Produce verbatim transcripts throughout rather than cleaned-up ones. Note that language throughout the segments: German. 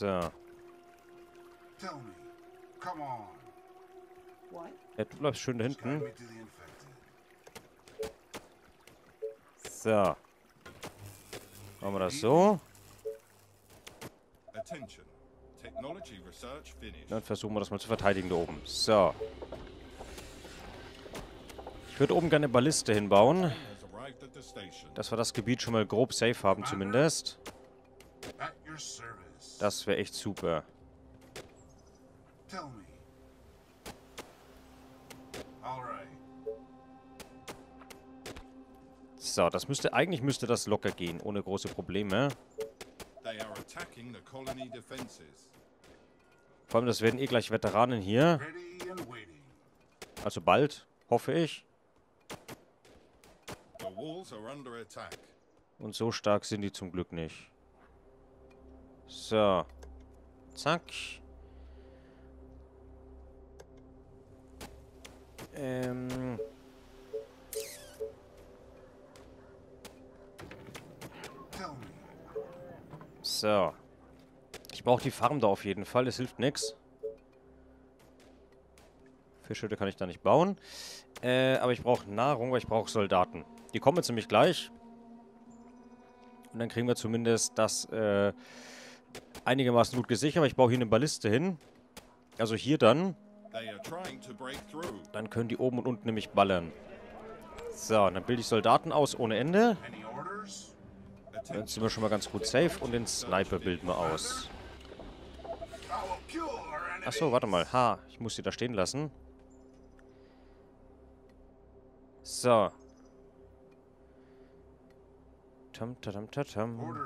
So. Ja, du bleibst schön da hinten. So. Machen wir das so. Dann versuchen wir das mal zu verteidigen da oben. So. Ich würde oben gerne eine Balliste hinbauen. Dass wir das Gebiet schon mal grob safe haben zumindest. Das wäre echt super. So, das müsste, eigentlich müsste das locker gehen, ohne große Probleme. Vor allem, das werden eh gleich Veteranen hier. Also bald, hoffe ich. Und so stark sind die zum Glück nicht. So. Zack. Ähm. So. Ich brauche die Farm da auf jeden Fall. Es hilft nichts. Fischhütte kann ich da nicht bauen. Äh, aber ich brauche Nahrung, weil ich brauche Soldaten. Die kommen jetzt nämlich gleich. Und dann kriegen wir zumindest das, äh, einigermaßen gut gesichert, aber ich baue hier eine Balliste hin. Also hier dann. Dann können die oben und unten nämlich ballern. So, und dann bilde ich Soldaten aus ohne Ende. Dann sind wir schon mal ganz gut safe und den Sniper bilden wir aus. Achso, warte mal. Ha, ich muss sie da stehen lassen. So. Tam, tam, tam, tam.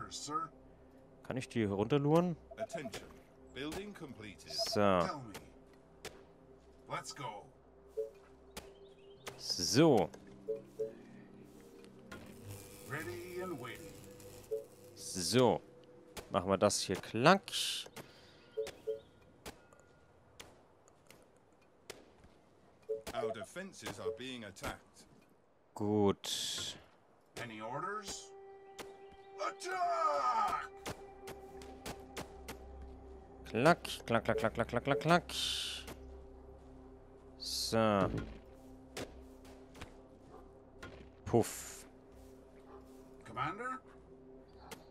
Kann ich die runterluren? So. So. So. Machen wir das hier klack. Gut. Klack, klack, klack, klack, klack, klack, klack. So. Puff. Commander?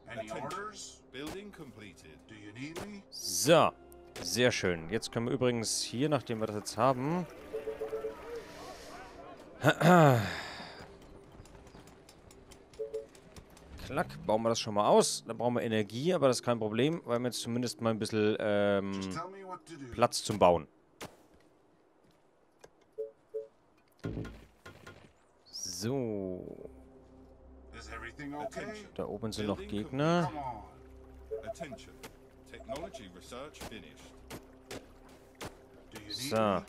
Any orders? Building completed. Do you need me? So. Sehr schön. Jetzt können wir übrigens hier, nachdem wir das jetzt haben, klack, bauen wir das schon mal aus. Da brauchen wir Energie, aber das ist kein Problem, weil wir jetzt zumindest mal ein bisschen ähm, Platz zum Bauen. So. Da oben sind noch Gegner. So.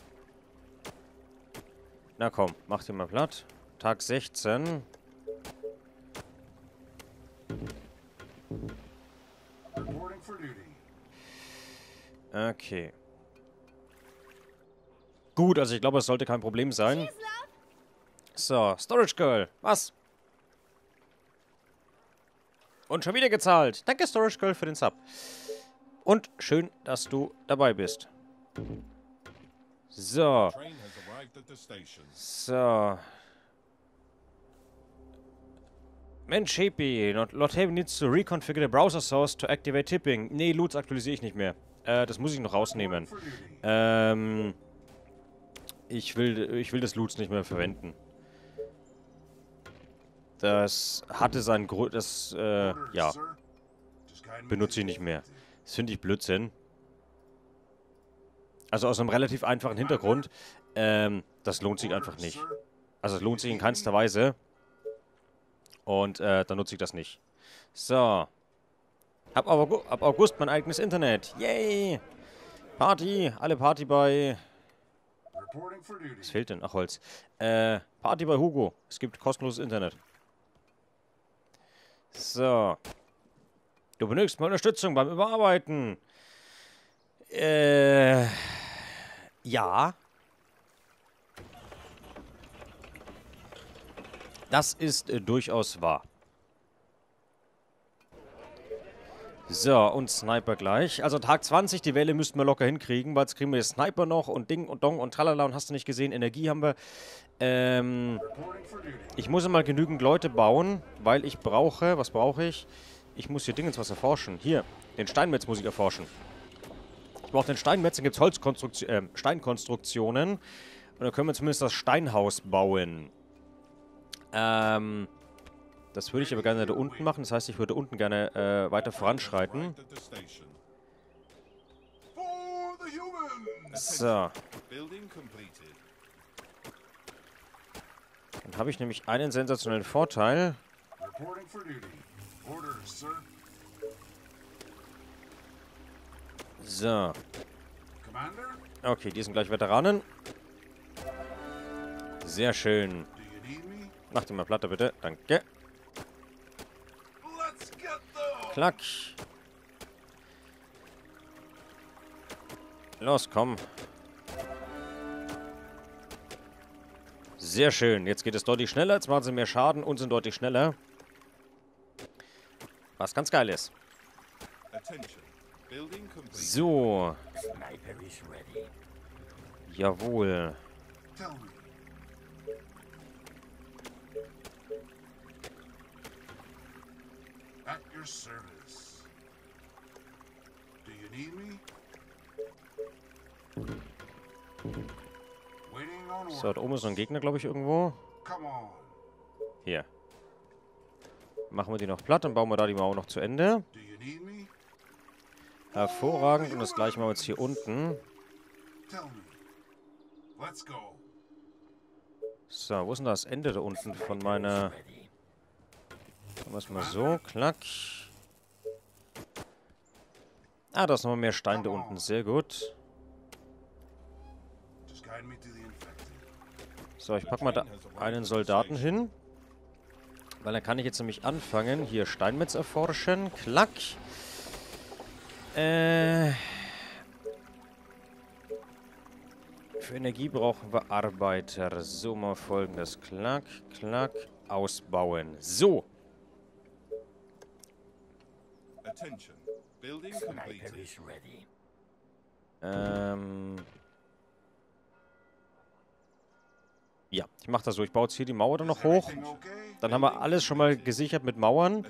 Na komm, mach dir mal platt. Tag sechzehn. Okay. Gut, also ich glaube, es sollte kein Problem sein. So, Storage Girl. Was? Und schon wieder gezahlt. Danke, Storage Girl, für den Sub. Und schön, dass du dabei bist. So. So. Mensch, Hepi. LordHepipud needs to reconfigure the browser source to activate tipping. Nee, Loots aktualisiere ich nicht mehr. Äh, das muss ich noch rausnehmen. Ähm, ich will, ich will das Loots nicht mehr verwenden. Das hatte seinen Grund, das, äh, ja. Benutze ich nicht mehr. Das finde ich Blödsinn. Also aus einem relativ einfachen Hintergrund. Ähm, das lohnt sich einfach nicht. Also es lohnt sich in keinster Weise. Und, äh, dann nutze ich das nicht. So. Ab August, ab August mein eigenes Internet. Yay! Party! Alle Party bei... Was fehlt denn? Ach, Holz. Äh, Party bei Hugo. Es gibt kostenloses Internet. So. Du benötigst meine Unterstützung beim Überarbeiten. Äh... Ja. Das ist äh, durchaus wahr. So, und Sniper gleich. Also Tag zwanzig, die Welle müssten wir locker hinkriegen, weil jetzt kriegen wir jetzt Sniper noch und Ding und Dong und Tralala und hast du nicht gesehen, Energie haben wir. Ähm, ich muss mal genügend Leute bauen, weil ich brauche, was brauche ich? Ich muss hier Dingens was erforschen. Hier, den Steinmetz muss ich erforschen. Ich brauche den Steinmetz, dann gibt es Holzkonstruktion, äh, Steinkonstruktionen. Und dann können wir zumindest das Steinhaus bauen. Ähm... Das würde ich aber gerne da unten machen. Das heißt, ich würde unten gerne äh, weiter voranschreiten. So. Dann habe ich nämlich einen sensationellen Vorteil. So. Okay, die sind gleich Veteranen. Sehr schön. Mach den mal platt, bitte. Danke. Klack. Los, komm. Sehr schön. Jetzt geht es deutlich schneller. Jetzt machen sie mehr Schaden und sind deutlich schneller. Was ganz geil ist. So. Jawohl. At your service. Do you need me? So, da oben ist noch ein Gegner, glaube ich, irgendwo. Hier. Machen wir die noch platt, dann bauen wir da die Mauer noch zu Ende. Hervorragend. Und das gleiche machen wir jetzt hier unten. So, wo ist denn das Ende da unten von meiner... Was mal so, klack. Ah, da ist nochmal mehr Stein da unten. Sehr gut. So, ich pack mal da einen Soldaten hin. Weil dann kann ich jetzt nämlich anfangen. Hier Steinmetz erforschen. Klack. Äh. Für Energie brauchen wir Arbeiter. So, mal folgendes. Klack, klack. Ausbauen. So. Ähm. Ja, ich mache das so. Ich baue jetzt hier die Mauer dann noch hoch. Dann haben wir alles schon mal gesichert mit Mauern.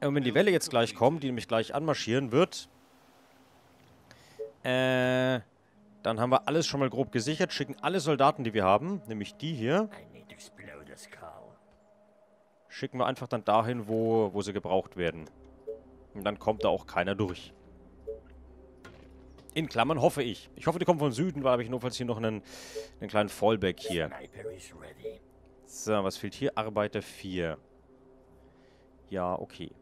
Und wenn die Welle jetzt gleich kommt, die nämlich gleich anmarschieren wird, äh, dann haben wir alles schon mal grob gesichert, schicken alle Soldaten, die wir haben, nämlich die hier, schicken wir einfach dann dahin, wo, wo sie gebraucht werden. Und dann kommt da auch keiner durch. In Klammern hoffe ich. Ich hoffe, die kommen von Süden, weil habe ich notfalls hier noch einen, einen kleinen Fallback hier. So, was fehlt hier? Arbeiter vier. Ja, okay.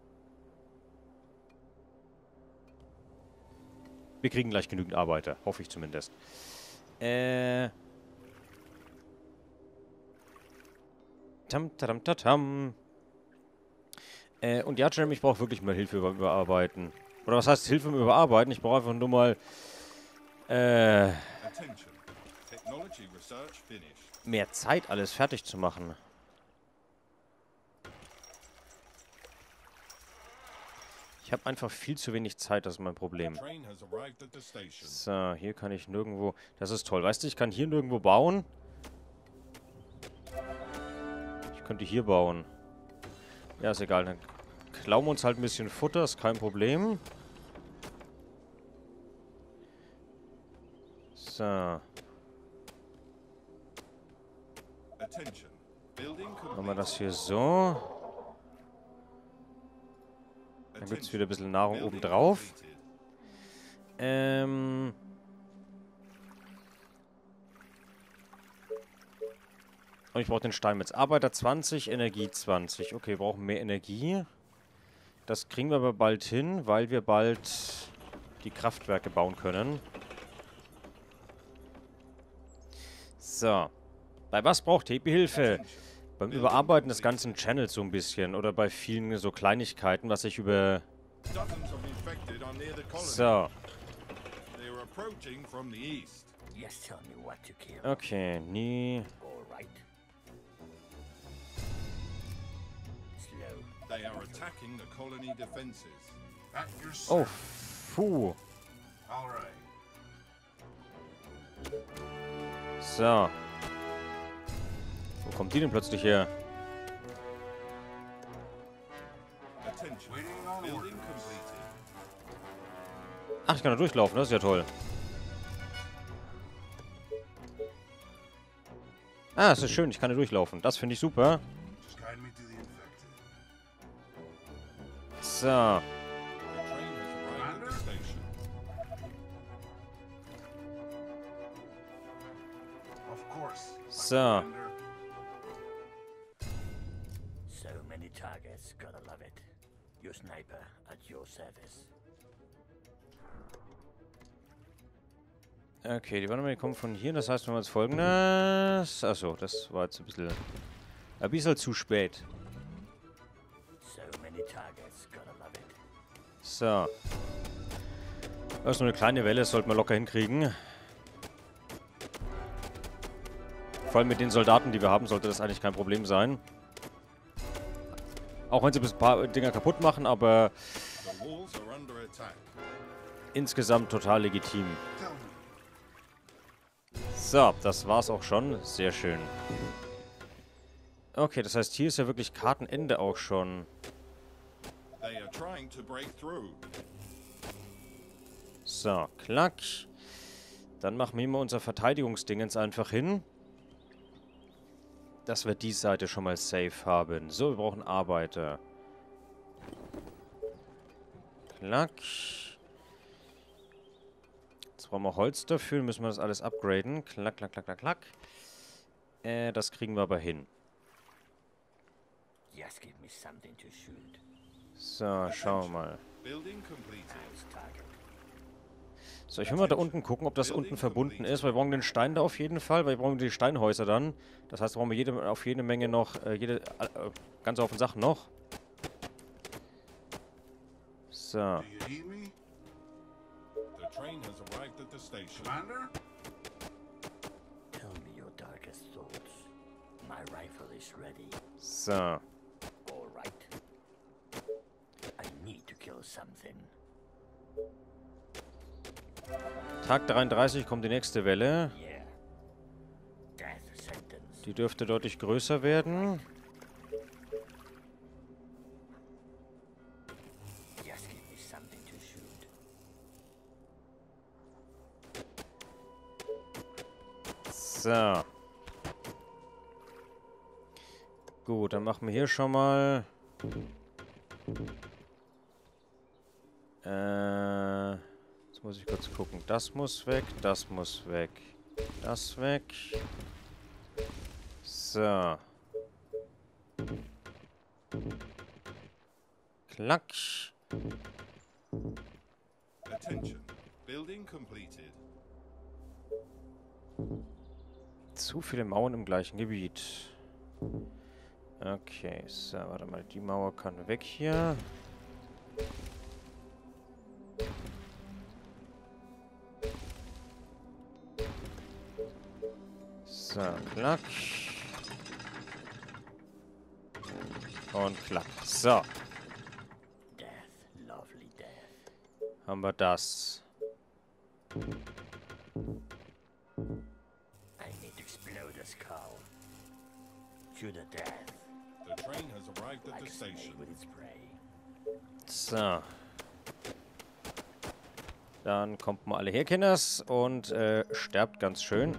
Wir kriegen gleich genügend Arbeiter. Hoffe ich zumindest. Äh. Tam, tam, tam, tam. Äh, und ja, Jeremy, ich brauche wirklich mal Hilfe beim Überarbeiten. Oder was heißt Hilfe beim Überarbeiten? Ich brauche einfach nur mal äh, mehr Zeit, alles fertig zu machen. Ich habe einfach viel zu wenig Zeit, das ist mein Problem. So, hier kann ich nirgendwo... Das ist toll, weißt du, ich kann hier nirgendwo bauen. Ich könnte hier bauen. Ja, ist egal. Dann klauen wir uns halt ein bisschen Futter. Ist kein Problem. So. Machen wir das hier so. Dann gibt es wieder ein bisschen Nahrung obendrauf. Ähm... Und ich brauche den Steinmetz. Arbeiter zwanzig, Energie zwanzig. Okay, wir brauchen mehr Energie. Das kriegen wir aber bald hin, weil wir bald die Kraftwerke bauen können. So. Bei was braucht Hepi Hilfe? Beim Überarbeiten des ganzen Channels so ein bisschen. Oder bei vielen so Kleinigkeiten, was ich über... So. Okay, nie... They are attacking the colony defenses. Oh, puh. So. Wo kommt die denn plötzlich her? Ach, ich kann da durchlaufen, das ist ja toll. Ah, es ist schön, ich kann da durchlaufen. Das finde ich super. So. So. So many targets, gotta love it. Your sniper at your service. Okay, die Wandermänner kommen von hier, das heißt, wenn wir jetzt folgendes. Achso, das war jetzt ein bisschen. Ein bisschen zu spät. So. Das ist nur eine kleine Welle, das sollten wir locker hinkriegen. Vor allem mit den Soldaten, die wir haben, sollte das eigentlich kein Problem sein. Auch wenn sie ein paar Dinger kaputt machen, aber insgesamt total legitim. So, das war's auch schon. Sehr schön. Okay, das heißt, hier ist ja wirklich Kartenende auch schon. So, klack. Dann machen wir mal unser Verteidigungsdingens einfach hin. Dass wir die Seite schon mal safe haben. So, wir brauchen Arbeiter. Klack. Jetzt brauchen wir Holz dafür. Müssen wir das alles upgraden. Klack, klack, klack, klack, klack. Äh, das kriegen wir aber hin. So, schauen wir mal. So, ich will mal da unten gucken, ob das unten verbunden ist. Weil wir brauchen den Stein da auf jeden Fall, weil wir brauchen die Steinhäuser dann. Das heißt, wir brauchen jede, auf jede Menge noch, äh, jede, äh, ganz auf den Sachen noch. So. So. Tag dreiunddreißig kommt die nächste Welle. Die dürfte deutlich größer werden. So. Gut, dann machen wir hier schon mal. Äh, jetzt muss ich kurz gucken. Das muss weg, das muss weg, das weg. So. Klack. Attention. Building completed. Zu viele Mauern im gleichen Gebiet. Okay, so, warte mal. Die Mauer kann weg hier. So, klack. Und klack. So. Haben wir das. So. Dann kommt mal alle her, Kinders, und äh, sterbt ganz schön.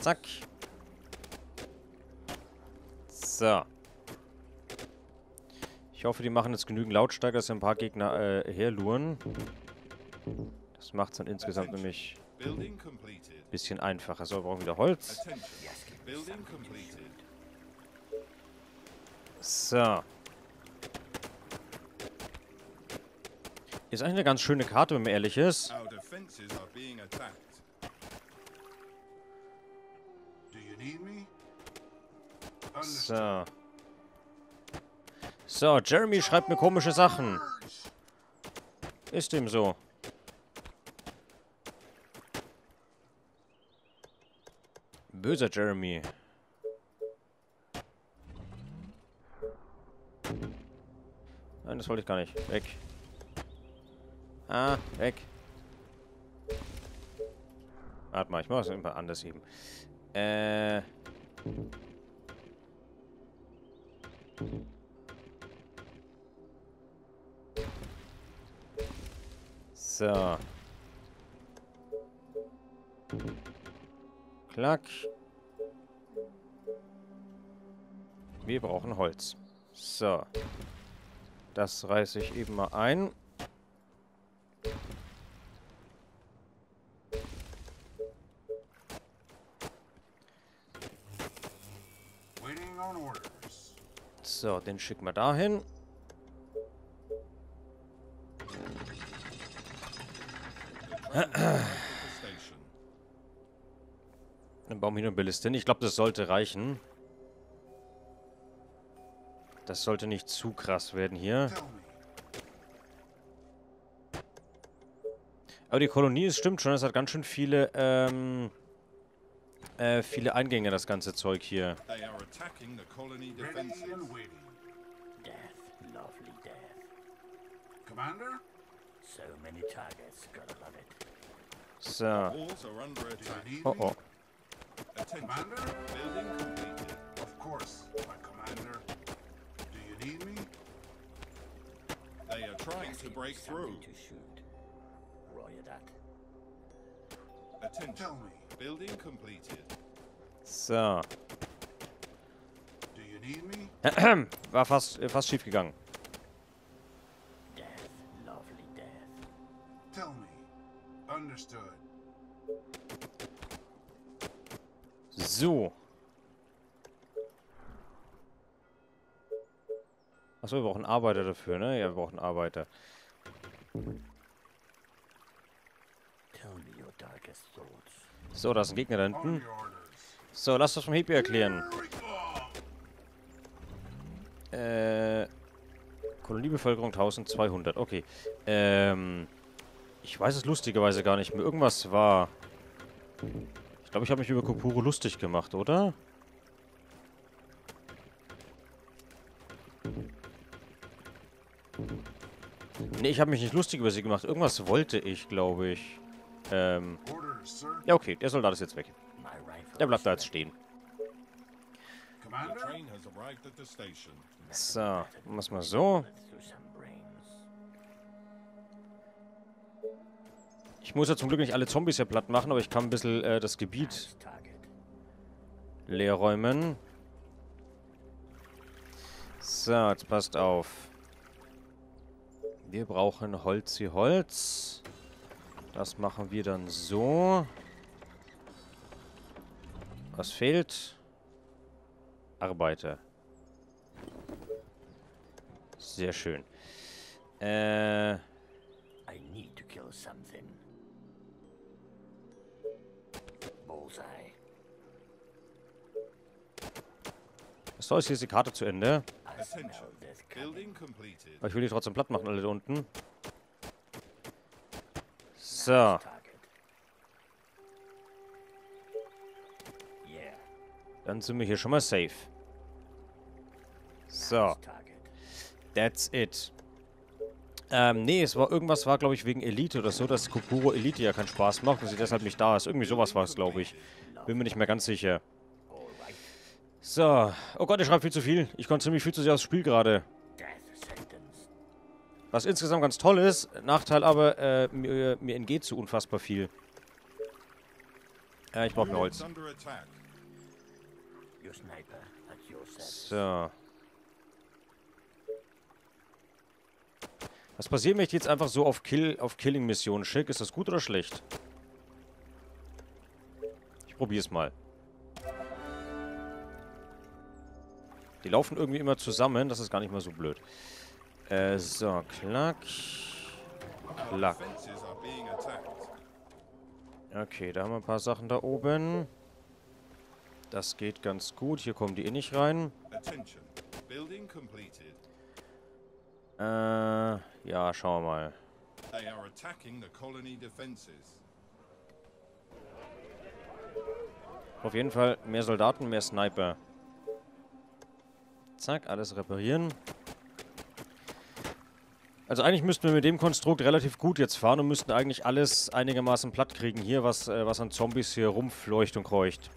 Zack. So. Ich hoffe, die machen jetzt genügend Lautstärke, dass ein paar Gegner äh, herluren. Das macht es dann insgesamt nämlich ein bisschen einfacher. So, wir brauchen wieder Holz. So. Ist eigentlich eine ganz schöne Karte, wenn man ehrlich ist. So. So, Jeremy schreibt mir komische Sachen. Ist ihm so. böser Jeremy. Nein, das wollte ich gar nicht. Weg. Ah, weg. Warte mal, ich mache es immer anders eben. Äh. So. Klack. Wir brauchen Holz. So. Das reiße ich eben mal ein. So, den schicken wir dahin. Dann bauen wir hier eine Balliste hin. Ich glaube, das sollte reichen. Das sollte nicht zu krass werden hier. Aber die Kolonie, es stimmt schon, es hat ganz schön viele, ähm, äh, viele Eingänge, das ganze Zeug hier. So. Oh, oh. Trying to break through. To shoot. Roger that. Attention. Building completed. So. Do you need me? War fast äh, fast schief gegangen. Death, lovely death. Tell me. Understood. So. Achso, wir brauchen Arbeiter dafür, ne? Ja, wir brauchen Arbeiter. So, da ist ein Gegner da hinten. So, lass das vom Hippie erklären. Äh. Koloniebevölkerung zwölfhundert, okay. Ähm. Ich weiß es lustigerweise gar nicht mehr. Irgendwas war. Ich glaube, ich habe mich über Kopuro lustig gemacht, oder? Nee, ich habe mich nicht lustig über sie gemacht. Irgendwas wollte ich, glaube ich. Ähm. Ja, okay. Der Soldat ist jetzt weg. Der bleibt da jetzt stehen. So. Machen wir es mal so. Ich muss ja zum Glück nicht alle Zombies hier platt machen, aber ich kann ein bisschen äh, das Gebiet leer räumen. So, jetzt passt auf. Wir brauchen Holzi Holz. Das machen wir dann so. Was fehlt? Arbeiter. Sehr schön. Äh. I need to kill something. Bullseye. So, ist jetzt die Karte zu Ende. Aber ich will die trotzdem platt machen, alle da unten. So. Dann sind wir hier schon mal safe. So. That's it. Ähm, nee, es war irgendwas war, glaube ich, wegen Elite oder so, dass Kopuro Elite ja keinen Spaß macht und sie deshalb nicht da ist. Irgendwie sowas war es, glaube ich. Bin mir nicht mehr ganz sicher. So. Oh Gott, ich schreibe viel zu viel. Ich konsumiere viel zu sehr aufs Spiel gerade. Was insgesamt ganz toll ist. Nachteil aber, äh, mir, mir entgeht zu unfassbar viel. Ja, äh, ich brauche mehr Holz. So. Was passiert, wenn ich die jetzt einfach so auf Kill, auf Killing-Missionen schicke? Ist das gut oder schlecht? Ich probiere es mal. Die laufen irgendwie immer zusammen. Das ist gar nicht mal so blöd. Äh, so. Klack. Klack. Okay, da haben wir ein paar Sachen da oben. Das geht ganz gut. Hier kommen die eh nicht rein. Äh, ja, schauen wir mal. Auf jeden Fall mehr Soldaten, mehr Sniper. Zack, alles reparieren. Also eigentlich müssten wir mit dem Konstrukt relativ gut jetzt fahren und müssten eigentlich alles einigermaßen platt kriegen hier, was, äh, was an Zombies hier rumfleucht und kreucht.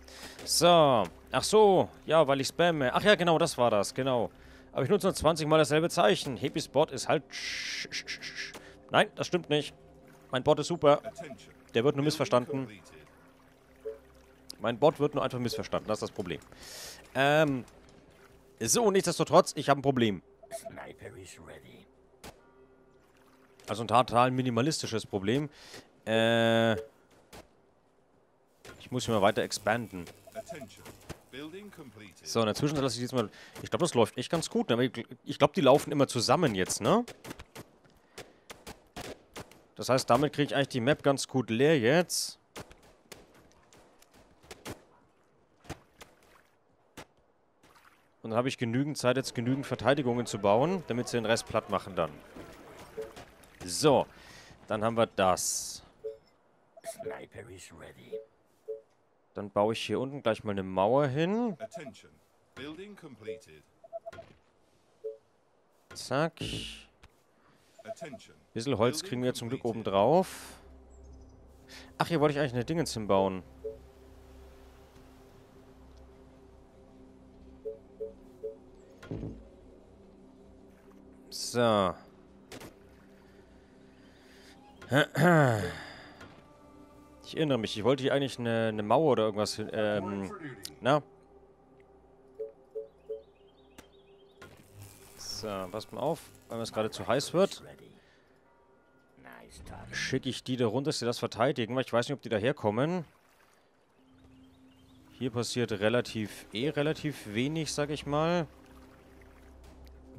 So. Ach so. Ja, weil ich spamme. Ach ja, genau, das war das. Genau. Aber ich nutze nur zwanzig Mal dasselbe Zeichen. Hepis Bot ist halt... Nein, das stimmt nicht. Mein Bot ist super. Der wird nur missverstanden. Mein Bot wird nur einfach missverstanden. Das ist das Problem. Ähm. So, nichtsdestotrotz, ich habe ein Problem. Sniper is ready. Also ein total minimalistisches Problem. Äh, ich muss hier mal weiter expanden. So, in der Zwischenzeit lasse ich jetzt mal... Ich glaube, das läuft echt ganz gut. Ne? Aber ich, ich glaube, die laufen immer zusammen jetzt, ne? Das heißt, damit kriege ich eigentlich die Map ganz gut leer jetzt. Und dann habe ich genügend Zeit, jetzt genügend Verteidigungen zu bauen, damit sie den Rest platt machen dann. So, dann haben wir das. Dann baue ich hier unten gleich mal eine Mauer hin. Zack. Ein bisschen Holz kriegen wir zum Glück oben drauf. Ach, hier wollte ich eigentlich eine Dingens hinbauen. So. Ich erinnere mich, ich wollte hier eigentlich eine, eine Mauer oder irgendwas... Ähm, na? So, passt mal auf. Wenn es gerade zu heiß wird, schicke ich die da runter, dass sie das verteidigen, weil ich weiß nicht, ob die da herkommen. Hier passiert relativ eh relativ wenig, sag ich mal.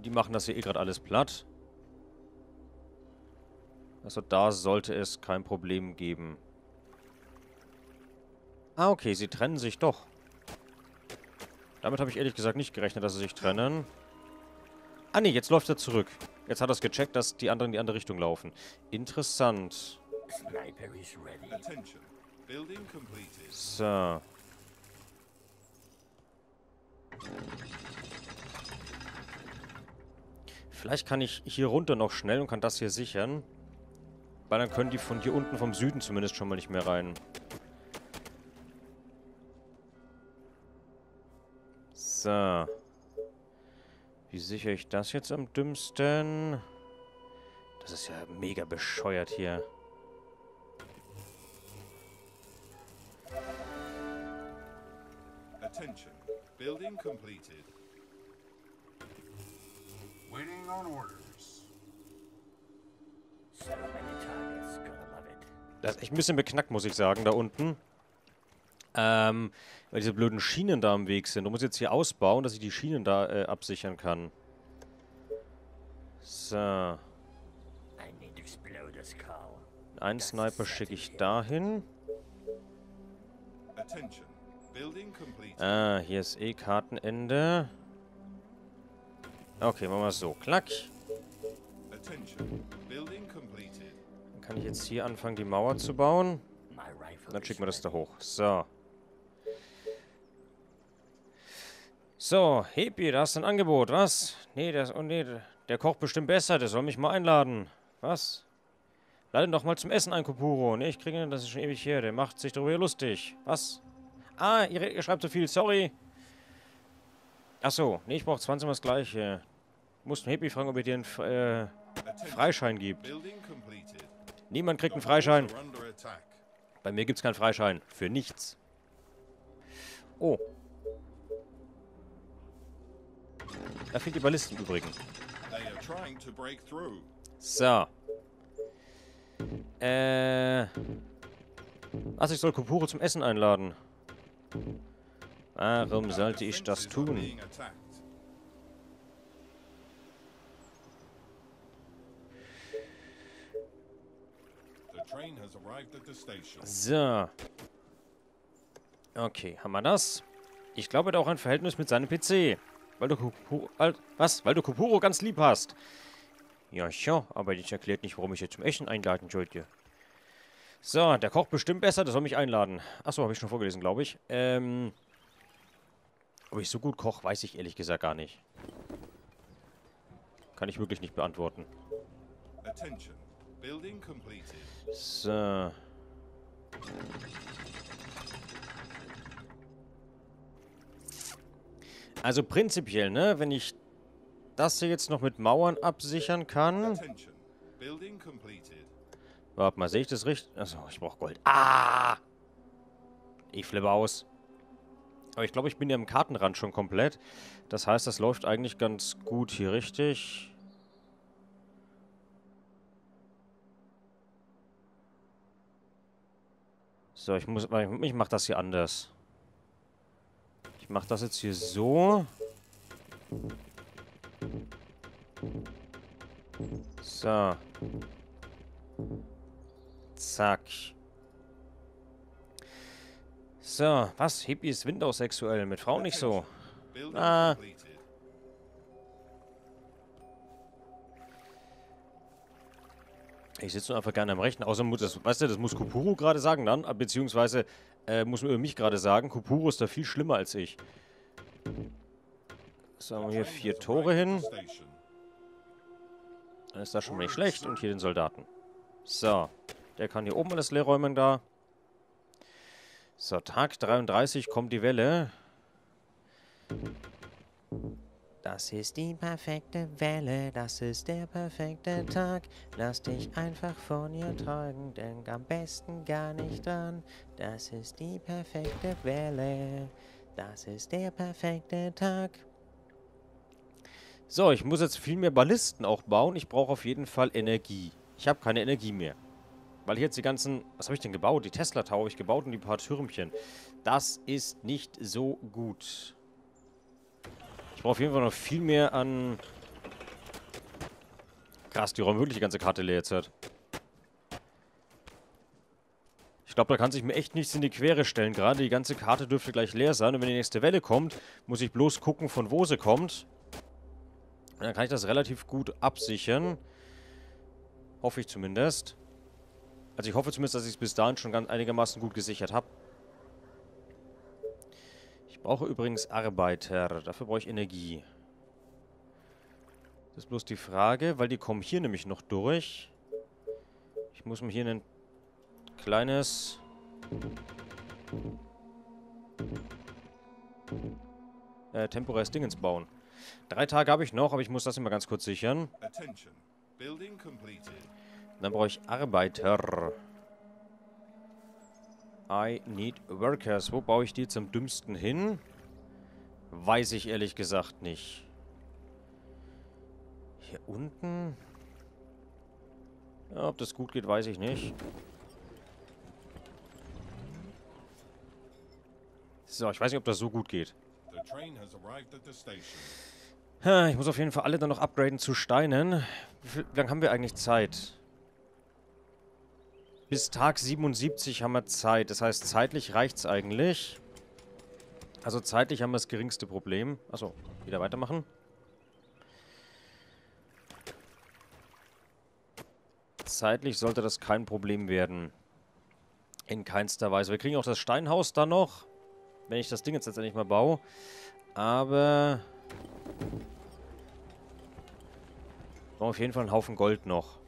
Die machen das hier eh gerade alles platt. Also da sollte es kein Problem geben. Ah, okay, sie trennen sich doch. Damit habe ich ehrlich gesagt nicht gerechnet, dass sie sich trennen. Ah ne, jetzt läuft er zurück. Jetzt hat er es gecheckt, dass die anderen in die andere Richtung laufen. Interessant. So. Vielleicht kann ich hier runter noch schnell und kann das hier sichern. Weil dann können die von hier unten, vom Süden zumindest, schon mal nicht mehr rein. So. Wie sichere ich das jetzt am dümmsten? Das ist ja mega bescheuert hier. Attention. Building completed. Waiting on orders. So many targets, gonna love it. Das ist echt ein bisschen beknackt, muss ich sagen, da unten. Ähm, weil diese blöden Schienen da im Weg sind. Du musst jetzt hier ausbauen, dass ich die Schienen da äh, absichern kann. So. Ein Sniper schicke ich dahin. Ah, hier ist eh Kartenende. Okay, machen wir es so. Klack. Dann kann ich jetzt hier anfangen, die Mauer zu bauen. Und dann schicken wir das da hoch. So. So, Hepi, da hast du ein Angebot, was? Nee, das, oh nee, der kocht bestimmt besser, der soll mich mal einladen. Was? Lade ihn doch mal zum Essen ein, Kopuro. Nee, ich kriege ihn, das ist schon ewig her, der macht sich darüber lustig. Was? Ah, ihr, ihr schreibt so viel, sorry. Achso, nee, ich brauche zwanzig Mal das Gleiche. Du musst Hepi fragen, ob er dir einen äh, Freischein gibt. Niemand kriegt einen Freischein. Bei mir gibt es keinen Freischein. Für nichts. Oh. Da fehlt die Ballisten im Übrigen. So. Äh. Ach, ich soll Kopuro zum Essen einladen. Warum sollte ich das tun? So. Okay, haben wir das? Ich glaube, er hat auch ein Verhältnis mit seinem P C. Weil du Kopuro... Was? Weil du Kopuro ganz lieb hast. Ja, ja, aber das erklärt nicht, warum ich jetzt zum Essen einladen sollte. So, der kocht bestimmt besser, der soll mich einladen. Achso, habe ich schon vorgelesen, glaube ich. Ähm, ob ich so gut koche, weiß ich ehrlich gesagt gar nicht. Kann ich wirklich nicht beantworten. So. Also prinzipiell, ne, wenn ich das hier jetzt noch mit Mauern absichern kann... Warte mal, sehe ich das richtig? Achso, ich brauche Gold. Ah! Ich flippe aus. Aber ich glaube, ich bin ja im Kartenrand schon komplett. Das heißt, das läuft eigentlich ganz gut hier, richtig? So, ich muss... Ich mache das hier anders. Ich mache das jetzt hier so... So. Zack. So, was? Hippie ist windaussexuell. Mit Frauen nicht so. Ah. Ich sitze nur einfach gerne am Rechten. Außer, das, weißt du, das muss Kupuro gerade sagen dann. Beziehungsweise äh, muss man über mich gerade sagen. Kupuro ist da viel schlimmer als ich. So, hier vier Tore hin. Dann ist das schon mal nicht schlecht. Und hier den Soldaten. So. Der kann hier oben alles leer räumen da. So, Tag dreiunddreißig kommt die Welle. Das ist die perfekte Welle. Das ist der perfekte Tag. Lass dich einfach von ihr tragen. Denk am besten gar nicht dran. Das ist die perfekte Welle. Das ist der perfekte Tag. So, ich muss jetzt viel mehr Ballisten auch bauen. Ich brauche auf jeden Fall Energie. Ich habe keine Energie mehr. Weil ich jetzt die ganzen... Was habe ich denn gebaut? Die Tesla-Tower habe ich gebaut und die paar Türmchen. Das ist nicht so gut. Ich brauche auf jeden Fall noch viel mehr an... Krass, die räumen wirklich die ganze Karte leer jetzt halt. Ich glaube, da kann sich mir echt nichts in die Quere stellen gerade. Die ganze Karte dürfte gleich leer sein. Und wenn die nächste Welle kommt, muss ich bloß gucken, von wo sie kommt. Und dann kann ich das relativ gut absichern. Hoffe ich zumindest. Also ich hoffe zumindest, dass ich es bis dahin schon ganz einigermaßen gut gesichert habe. Ich brauche übrigens Arbeiter. Dafür brauche ich Energie. Das ist bloß die Frage, weil die kommen hier nämlich noch durch. Ich muss mir hier ein kleines... Äh, temporäres Dingens bauen. Drei Tage habe ich noch, aber ich muss das immer ganz kurz sichern. Attention. Building completed. Dann brauche ich Arbeiter. I need workers. Wo baue ich die jetzt am dümmsten hin? Weiß ich ehrlich gesagt nicht. Hier unten? Ja, ob das gut geht, weiß ich nicht. So, ich weiß nicht, ob das so gut geht. Ich muss auf jeden Fall alle dann noch upgraden zu Steinen. Wie lange haben wir eigentlich Zeit? Bis Tag siebenundsiebzig haben wir Zeit. Das heißt, zeitlich reicht's eigentlich. Also zeitlich haben wir das geringste Problem. Achso, wieder weitermachen. Zeitlich sollte das kein Problem werden. In keinster Weise. Wir kriegen auch das Steinhaus dann noch. Wenn ich das Ding jetzt letztendlich mal baue. Aber... Wir brauchen auf jeden Fall einen Haufen Gold noch.